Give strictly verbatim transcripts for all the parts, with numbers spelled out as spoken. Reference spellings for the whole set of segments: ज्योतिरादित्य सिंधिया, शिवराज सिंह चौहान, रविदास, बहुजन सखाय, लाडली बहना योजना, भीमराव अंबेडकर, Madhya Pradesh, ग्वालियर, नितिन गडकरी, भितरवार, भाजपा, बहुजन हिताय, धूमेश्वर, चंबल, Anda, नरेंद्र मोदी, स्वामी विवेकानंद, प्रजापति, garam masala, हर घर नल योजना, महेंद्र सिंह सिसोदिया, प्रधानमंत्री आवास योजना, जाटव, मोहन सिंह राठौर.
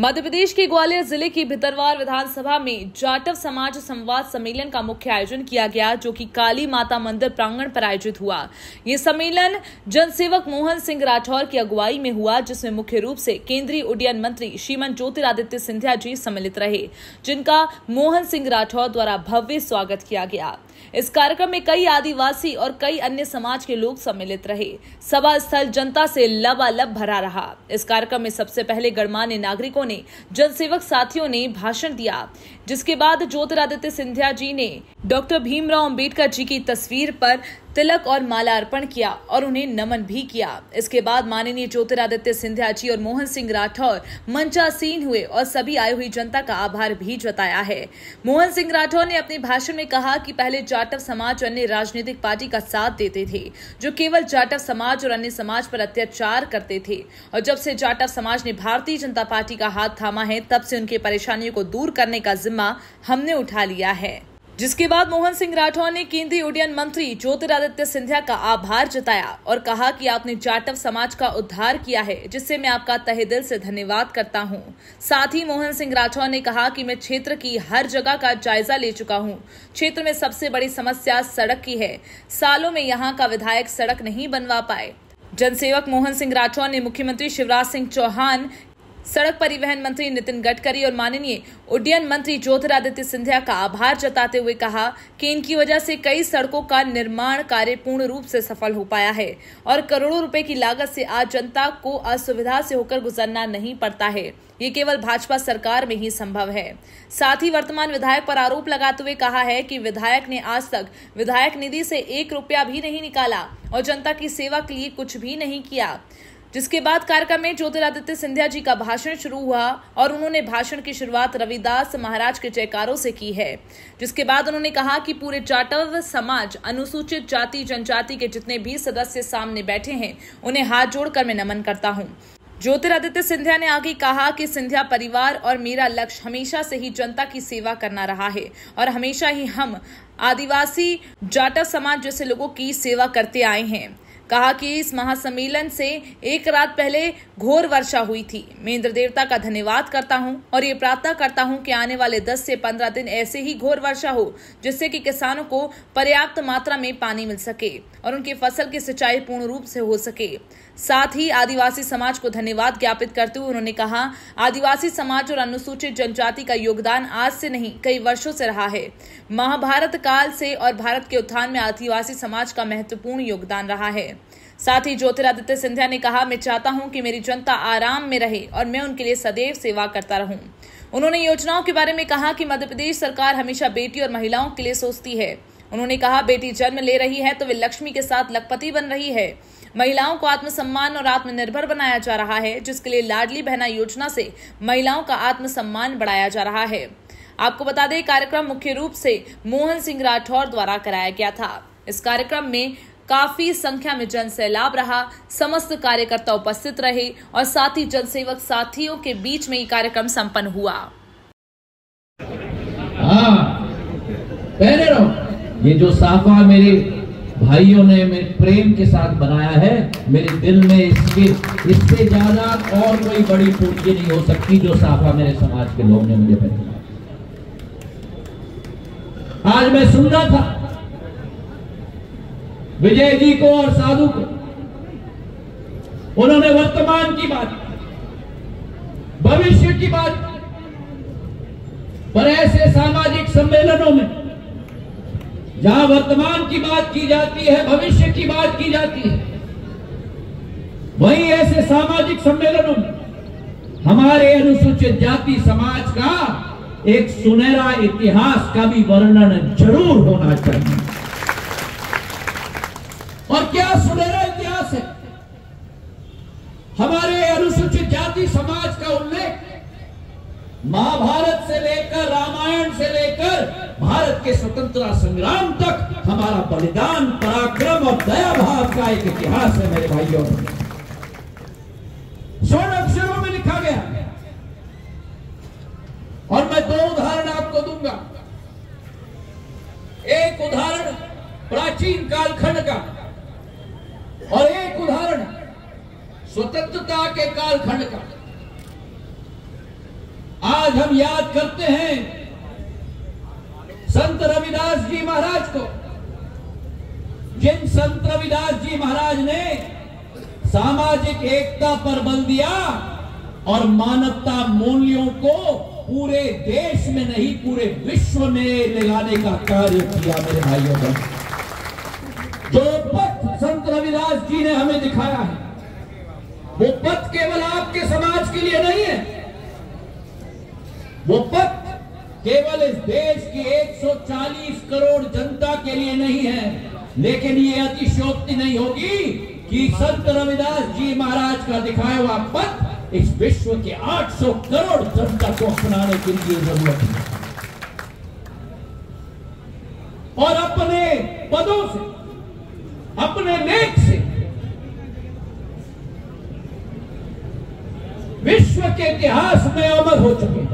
मध्य प्रदेश के ग्वालियर जिले की भितरवार विधानसभा में जाटव समाज संवाद सम्मेलन का मुख्य आयोजन किया गया, जो कि काली माता मंदिर प्रांगण पर आयोजित हुआ। ये सम्मेलन जनसेवक मोहन सिंह राठौर की अगुवाई में हुआ, जिसमें मुख्य रूप से केंद्रीय उड्डयन मंत्री श्रीमान ज्योतिरादित्य सिंधिया जी सम्मिलित रहे, जिनका मोहन सिंह राठौर द्वारा भव्य स्वागत किया गया। इस कार्यक्रम में कई आदिवासी और कई अन्य समाज के लोग सम्मिलित रहे। सभा स्थल जनता से लबालब भरा रहा। इस कार्यक्रम में सबसे पहले गणमान्य नागरिकों ने, जनसेवक साथियों ने भाषण दिया, जिसके बाद ज्योतिरादित्य सिंधिया जी ने डॉक्टर भीमराव अंबेडकर जी की तस्वीर पर तिलक और मालार्पण किया और उन्हें नमन भी किया। इसके बाद माननीय ज्योतिरादित्य सिंधिया जी और मोहन सिंह राठौर मंचासीन हुए और सभी आई हुई जनता का आभार भी जताया है। मोहन सिंह राठौर ने अपने भाषण में कहा कि पहले जाटव समाज और अन्य राजनीतिक पार्टी का साथ देते थे, जो केवल जाटव समाज और अन्य समाज पर अत्याचार करते थे, और जब से जाटव समाज ने भारतीय जनता पार्टी का हाथ थामा है, तब से उनकी परेशानियों को दूर करने का जिम्मा हमने उठा लिया है। जिसके बाद मोहन सिंह राठौर ने केंद्रीय उड्डयन मंत्री ज्योतिरादित्य सिंधिया का आभार जताया और कहा कि आपने जाटव समाज का उद्धार किया है, जिससे मैं आपका तहे दिल से धन्यवाद करता हूं। साथ ही मोहन सिंह राठौर ने कहा कि मैं क्षेत्र की हर जगह का जायजा ले चुका हूं। क्षेत्र में सबसे बड़ी समस्या सड़क की है। सालों में यहाँ का विधायक सड़क नहीं बनवा पाए। जनसेवक मोहन सिंह राठौर ने मुख्यमंत्री शिवराज सिंह चौहान, सड़क परिवहन मंत्री नितिन गडकरी और माननीय उड्डयन मंत्री ज्योतिरादित्य सिंधिया का आभार जताते हुए कहा कि इनकी वजह से कई सड़कों का निर्माण कार्य पूर्ण रूप से सफल हो पाया है और करोड़ों रुपए की लागत से आज जनता को असुविधा से होकर गुजरना नहीं पड़ता है। ये केवल भाजपा सरकार में ही संभव है। साथ ही वर्तमान विधायक पर आरोप लगाते हुए कहा है कि विधायक ने आज तक विधायक निधि से एक रुपया भी नहीं निकाला और जनता की सेवा के लिए कुछ भी नहीं किया। जिसके बाद कार्यक्रम में ज्योतिरादित्य सिंधिया जी का भाषण शुरू हुआ और उन्होंने भाषण की शुरुआत रविदास महाराज के जयकारों से की है। जिसके बाद उन्होंने कहा कि पूरे जाटव समाज, अनुसूचित जाति जनजाति के जितने भी सदस्य सामने बैठे हैं, उन्हें हाथ जोड़कर मैं नमन करता हूं। ज्योतिरादित्य सिंधिया ने आगे कहा कि सिंधिया परिवार और मेरा लक्ष्य हमेशा से ही जनता की सेवा करना रहा है और हमेशा ही हम आदिवासी जाटव समाज जैसे लोगों की सेवा करते आए हैं। कहा कि इस महासम्मेलन से एक रात पहले घोर वर्षा हुई थी। मैं इंद्र देवता का धन्यवाद करता हूं और ये प्रार्थना करता हूं कि आने वाले दस से पंद्रह दिन ऐसे ही घोर वर्षा हो, जिससे कि किसानों को पर्याप्त मात्रा में पानी मिल सके और उनकी फसल की सिंचाई पूर्ण रूप से हो सके। साथ ही आदिवासी समाज को धन्यवाद ज्ञापित करते हुए उन्होंने कहा, आदिवासी समाज और अनुसूचित जनजाति का योगदान आज से नहीं कई वर्षों से रहा है। महाभारत काल से और भारत के उत्थान में आदिवासी समाज का महत्वपूर्ण योगदान रहा है। साथ ही ज्योतिरादित्य सिंधिया ने कहा, मैं चाहता हूं कि मेरी जनता आराम में रहे और मैं उनके लिए सदैव सेवा करता रहूं। उन्होंने योजनाओं के बारे में कहा कि मध्य प्रदेश सरकार हमेशा बेटी और महिलाओं के लिए सोचती है। उन्होंने कहा, बेटी जन्म ले रही है तो वे लक्ष्मी के साथ लखपति बन रही है। महिलाओं को आत्मसम्मान और आत्मनिर्भर बनाया जा रहा है, जिसके लिए लाडली बहना योजना से महिलाओं का आत्मसम्मान बढ़ाया जा रहा है। आपको बता दें, कार्यक्रम मुख्य रूप से मोहन सिंह राठौर द्वारा कराया गया था। इस कार्यक्रम में काफी संख्या में जन सैलाब रहा, समस्त कार्यकर्ता उपस्थित रहे और साथ ही जनसेवक साथियों के बीच में ये कार्यक्रम संपन्न हुआ। हाँ, पहने रहो। ये जो साफा मेरे भाइयों ने मेरे प्रेम के साथ बनाया है, मेरे दिल में इसके इससे ज्यादा और कोई बड़ी पूर्ति नहीं हो सकती जो साफा मेरे समाज के लोग ने मुझे पहनाया। आज मैं सुन रहा था विजय जी को और साधु को, उन्होंने वर्तमान की बात, भविष्य की बात, पर ऐसे सामाजिक सम्मेलनों में जहां वर्तमान की बात की जाती है, भविष्य की बात की जाती है, वहीं ऐसे सामाजिक सम्मेलनों में हमारे अनुसूचित जाति समाज का एक सुनहरा इतिहास का भी वर्णन जरूर होना चाहिए। और क्या सुनहरा इतिहास है हमारे अनुसूचित जाति समाज का। उल्लेख महाभारत से लेकर, रामायण से लेकर भारत के स्वतंत्रता संग्राम तक हमारा बलिदान, पराक्रम और दया भाव का एक इतिहास है मेरे भाइयों। स्वर्ण अक्षरों में लिखा गया। और मैं दो उदाहरण आपको दूंगा। एक उदाहरण प्राचीन कालखंड का और एक उदाहरण स्वतंत्रता के कालखंड का। आज हम याद करते हैं संत रविदास जी महाराज को, जिन संत रविदास जी महाराज ने सामाजिक एकता पर बल दिया और मानवता मूल्यों को पूरे देश में नहीं पूरे विश्व में ले लाने का कार्य किया। मेरे भाइयों बहनों, जो पथ संत रविदास जी ने हमें दिखाया है वो पथ केवल आपके समाज के लिए नहीं है, वो पथ केवल इस देश की एक सौ चालीस करोड़ जनता के लिए नहीं है। लेकिन ये अतिशयोक्ति नहीं होगी कि संत रविदास जी महाराज का दिखाया हुआ पथ इस विश्व के आठ सौ करोड़ जनता को अपनाने के लिए जरूरत है। और अपने पदों से, अपने नेक से विश्व के इतिहास में अमर हो चुके हैं।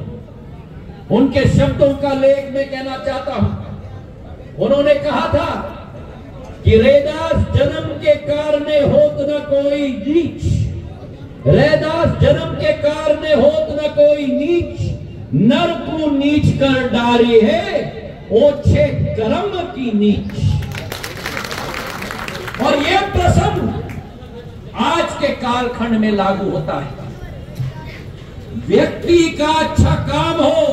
उनके शब्दों का लेख में कहना चाहता हूं। उन्होंने कहा था कि रैदास जन्म के कारणे होत न कोई नीच, रैदास जन्म के कारणे होत न कोई नीच, नर को नीच कर डारी है ओछे कर्म की नीच। और यह प्रसंग आज के कालखंड में लागू होता है। व्यक्ति का अच्छा काम हो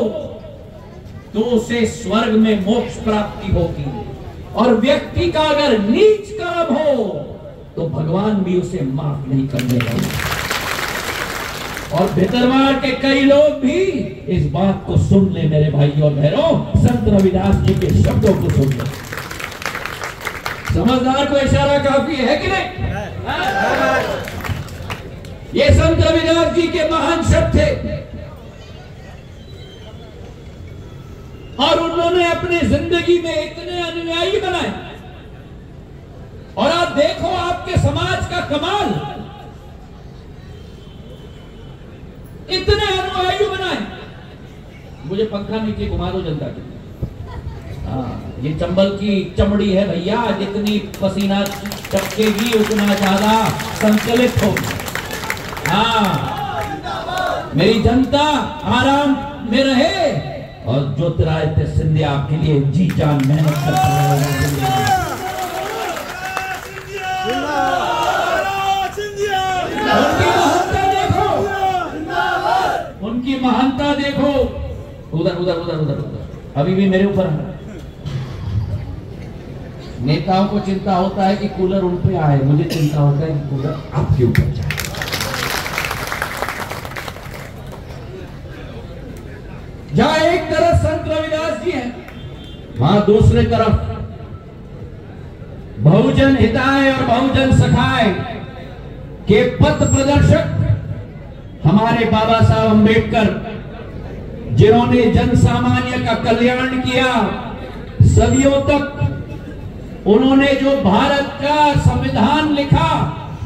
तो उसे स्वर्ग में मोक्ष प्राप्ति होगी, और व्यक्ति का अगर नीच काम हो तो भगवान भी उसे माफ नहीं करने वाला। और भितरवार के कई लोग भी इस बात को सुन ले। मेरे भाइयों और बहनों, संत रविदास जी के शब्दों को सुन ले। समझदार को इशारा काफी है कि नहीं? ये संत रविदास जी के महान शब्द थे और उन्होंने अपनी जिंदगी में इतने अनुयायी बनाए। और आप देखो आपके समाज का कमाल, इतने अनुयायी बनाए। मुझे पंखा नीचे घुमा दो जनता के। हाँ, ये चंबल की चमड़ी है भैया, जितनी पसीना चपकेगी उतना ज्यादा संकलित होगी। हाँ, मेरी जनता आराम में रहे। और ज्योतिरादित्य सिंधिया आपके लिए जी जान मेहनत करता है। उनकी महानता देखो, उनकी महानता देखो। उधर उधर उधर उधर उधर अभी भी मेरे ऊपर है। नेताओं को चिंता होता है कि कूलर उन पे आए, मुझे चिंता होता है कि कूलर आपके ऊपर जाए। जहां एक तरफ संत रविदास जी हैं, वहां दूसरे तरफ बहुजन हिताय और बहुजन सखाय के पथ प्रदर्शक हमारे बाबा साहब अंबेडकर, जिन्होंने जन सामान्य का कल्याण किया सदियों तक। उन्होंने जो भारत का संविधान लिखा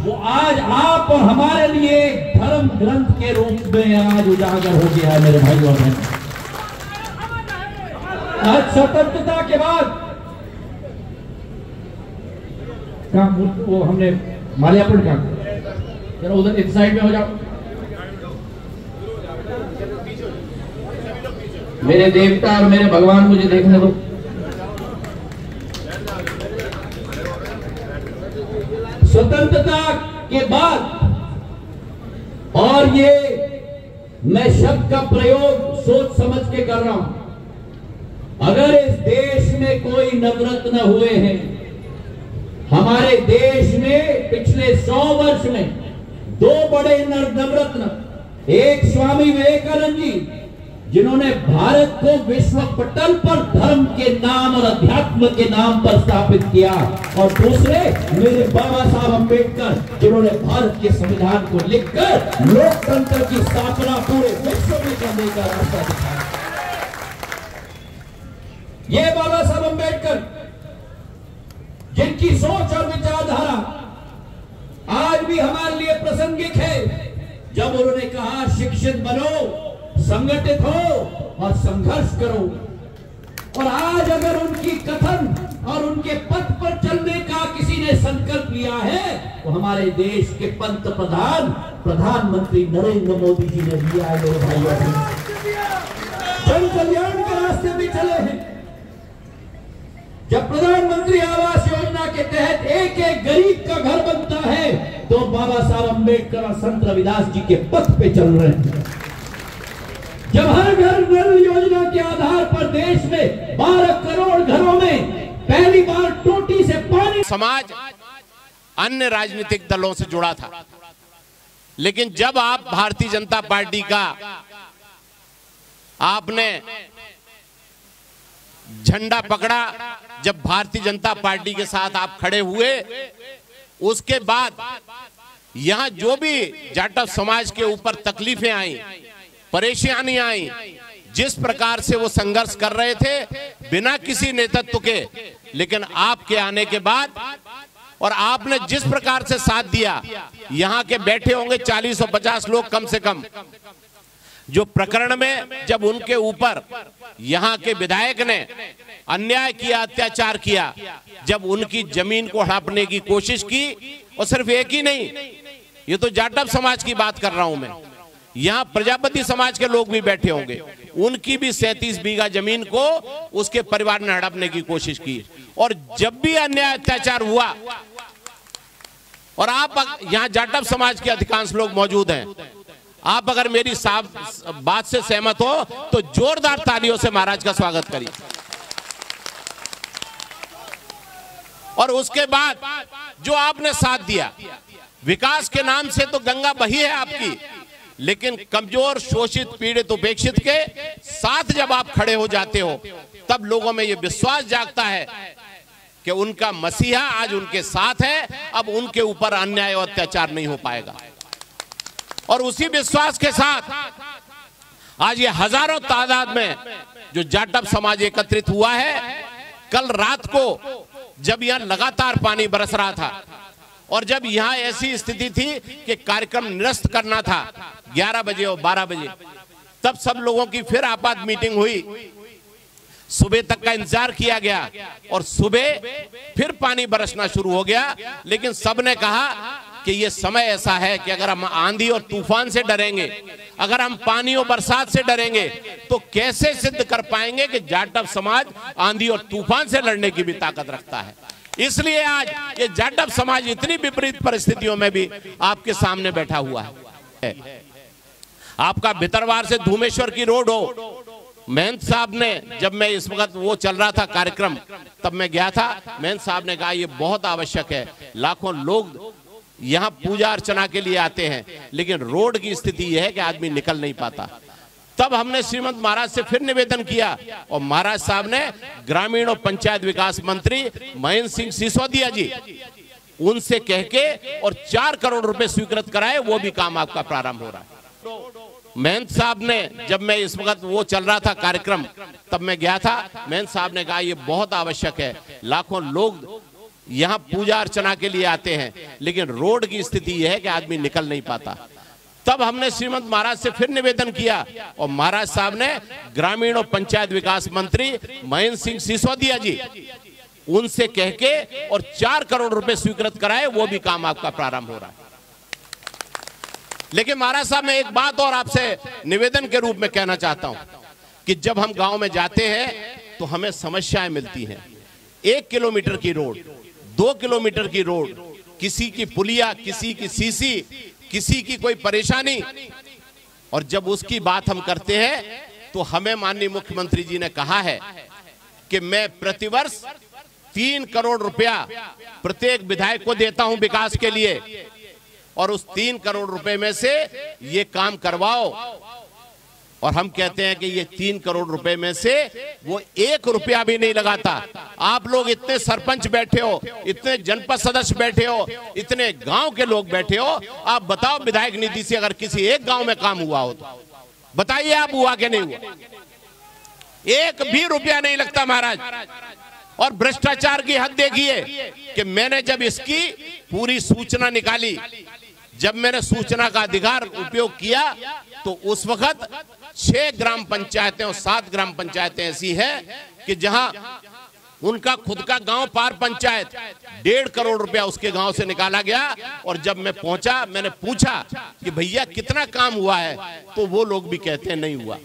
वो आज आप और हमारे लिए धर्म ग्रंथ के रूप में आज उजागर हो गया है। मेरे भाइयों और बहनों, आज स्वतंत्रता के बाद का वो हमने माल्यार्पण का जरा उधर इस साइड में हो जाओ। मेरे देवता और मेरे भगवान मुझे देखने दो। स्वतंत्रता के बाद, और ये मैं शब्द का प्रयोग सोच समझ के कर रहा हूं, अगर इस देश में कोई नवरत्न हुए हैं, हमारे देश में पिछले सौ वर्ष में दो बड़े नवरत्न, एक स्वामी विवेकानंद जी जिन्होंने भारत को विश्व पटल पर धर्म के नाम और अध्यात्म के नाम पर स्थापित किया, और दूसरे मेरे बाबा साहब अंबेडकर जिन्होंने भारत के संविधान को लिखकर लोकतंत्र की स्थापना पूरे विश्व में करने का रास्ता दिखाया। ये बाबा साहब अंबेडकर जिनकी सोच और विचारधारा आज भी हमारे लिए प्रासंगिक है। जब उन्होंने कहा शिक्षित बनो, संगठित हो और संघर्ष करो, और आज अगर उनकी कथन और उनके पथ पर चलने का किसी ने संकल्प लिया है तो हमारे देश के पंत प्रधान प्रधानमंत्री नरेंद्र मोदी जी ने लिया है। जन कल्याण के रास्ते भी चले हैं। जब प्रधानमंत्री आवास योजना के तहत एक एक गरीब का घर बनता है तो बाबा साहब अंबेडकर और संत रविदास जी के पथ पे चल रहे हैं। जब हर घर नल योजना के आधार पर देश में बारह करोड़ घरों में पहली बार टोटी से पानी, समाज अन्य राजनीतिक दलों से जुड़ा था, लेकिन जब आप भारतीय जनता पार्टी का आपने झंडा पकड़ा, जब भारतीय जनता पार्टी के साथ आप खड़े हुए, उसके बाद यहाँ जो भी जाटव समाज के ऊपर तकलीफें आई, परेशानी आई, जिस प्रकार से वो संघर्ष कर रहे थे बिना किसी नेतृत्व के, लेकिन आपके आने के बाद और आपने जिस प्रकार से साथ दिया, यहाँ के बैठे होंगे चालीस और पचास लोग कम से कम, जो प्रकरण में जब उनके ऊपर यहाँ के विधायक ने अन्याय किया, अत्याचार किया, जब उनकी जमीन को हड़पने की कोशिश की, और सिर्फ एक ही नहीं, ये तो जाटव समाज की बात कर रहा हूं मैं, यहाँ प्रजापति समाज के लोग भी बैठे होंगे, उनकी भी सैंतीस बीघा जमीन को उसके परिवार ने हड़पने की कोशिश की। और जब भी अन्याय अत्याचार हुआ, और आप यहाँ जाटव समाज के अधिकांश लोग मौजूद हैं, आप अगर मेरी साहब बात से सहमत हो तो जोरदार तालियों से महाराज का स्वागत करिए। और उसके बाद जो आपने साथ दिया, विकास के नाम से तो गंगा बही है आपकी, लेकिन कमजोर, शोषित, पीड़ित, उपेक्षित के साथ जब आप खड़े हो जाते हो, तब लोगों में यह विश्वास जागता है कि उनका मसीहा आज उनके साथ है, अब उनके ऊपर अन्याय और अत्याचार नहीं हो पाएगा। और उसी विश्वास के साथ आज ये हजारों तादाद में जो जाटव समाज एकत्रित हुआ है। कल रात को जब यहाँ लगातार पानी बरस रहा था और जब यहाँ ऐसी स्थिति थी कि कार्यक्रम निरस्त करना था ग्यारह बजे और बारह बजे, तब सब लोगों की फिर आपात मीटिंग हुई, सुबह तक का इंतजार किया गया और सुबह फिर पानी बरसना शुरू हो गया। लेकिन सबने कहा कि ये समय ऐसा है कि अगर हम आंधी और तूफान से डरेंगे, अगर हम पानी और बरसात से डरेंगे, तो कैसे सिद्ध कर पाएंगे कि जाटव समाज आंधी और तूफान से लड़ने की भी ताकत रखता है। इसलिए आज ये जाटव समाज इतनी विपरीत परिस्थितियों में भी आपके सामने बैठा हुआ है। आपका भितरवार से धूमेश्वर की रोड हो, महंत साहब ने, जब मैं इस वक्त वो चल रहा था कार्यक्रम तब मैं गया था, महंत साहब ने कहा ये बहुत आवश्यक है, लाखों लोग यहाँ पूजा अर्चना के लिए आते हैं, लेकिन रोड की स्थिति यह है कि आदमी निकल नहीं पाता। तब हमने श्रीमंत महाराज से फिर निवेदन किया और महाराज साहब ने ग्रामीण और पंचायत विकास मंत्री महेंद्र सिंह सिसोदिया जी, उनसे कह के और चार करोड़ रुपए स्वीकृत कराए, वो भी काम आपका प्रारंभ हो रहा है। महंत साहब ने, जब मैं इस वक्त वो चल रहा था कार्यक्रम तब मैं गया था, महंत साहब ने कहा ये बहुत आवश्यक है, लाखों लोग यहाँ पूजा अर्चना के लिए आते हैं, लेकिन रोड की स्थिति यह है कि आदमी निकल नहीं पाता। तब हमने श्रीमंत महाराज से फिर निवेदन किया और महाराज साहब ने ग्रामीण और पंचायत विकास मंत्री महेंद्र सिंह सिसोदिया जी, उनसे कह के और चार करोड़ रुपए स्वीकृत कराए, वो भी काम आपका प्रारंभ हो रहा है। लेकिन महाराज साहब, मैं एक बात और आपसे निवेदन के रूप में कहना चाहता हूं कि जब हम गाँव में जाते हैं तो हमें समस्याएं मिलती हैं। एक किलोमीटर की रोड, दो किलोमीटर की रोड, किसी की पुलिया, किसी की सीसी, किसी की कोई परेशानी, और जब उसकी बात हम करते हैं तो हमें माननीय मुख्यमंत्री जी ने कहा है कि मैं प्रतिवर्ष तीन करोड़ रुपया प्रत्येक विधायक को देता हूं विकास के लिए, और उस तीन करोड़ रुपए में से ये काम करवाओ। और हम कहते हैं कि ये तीन करोड़ रुपए में से वो एक रुपया भी नहीं लगाता। आप लोग इतने सरपंच बैठे हो, इतने जनपद सदस्य बैठे हो, इतने गांव के लोग बैठे हो, आप बताओ विधायक निधि से अगर किसी एक गांव में काम हुआ हो तो बताइए आप, हुआ कि नहीं हुआ? एक भी रुपया नहीं लगता महाराज। और भ्रष्टाचार की हद देखिए कि मैंने जब इसकी पूरी सूचना निकाली, जब मैंने सूचना का अधिकार उपयोग किया, तो उस वक्त छह ग्राम पंचायतें और सात ग्राम पंचायतें ऐसी हैं कि जहां उनका खुद का गांव पार पंचायत, डेढ़ करोड़ रुपया उसके गांव से निकाला गया। और जब मैं पहुंचा, मैंने पूछा कि भैया कितना काम हुआ है, तो वो लोग भी कहते हैं नहीं हुआ।